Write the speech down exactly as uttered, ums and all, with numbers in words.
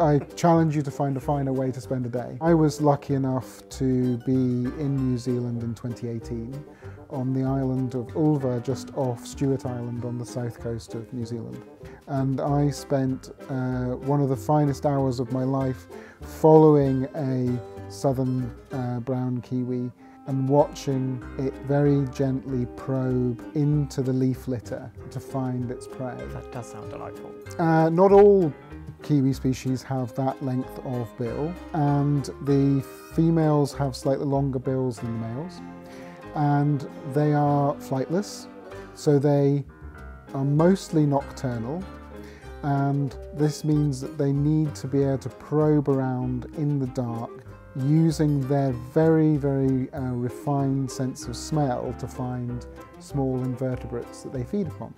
I challenge you to find a finer way to spend a day. I was lucky enough to be in New Zealand in twenty eighteen on the island of Ulva, just off Stewart Island on the south coast of New Zealand. And I spent uh, one of the finest hours of my life following a southern uh, brown kiwi and watching it very gently probe into the leaf litter to find its prey. That does sound delightful. Uh, not all kiwi species have that length of bill, and the females have slightly longer bills than the males, and they are flightless, so they are mostly nocturnal, and this means that they need to be able to probe around in the dark using their very, very uh, refined sense of smell to find small invertebrates that they feed upon.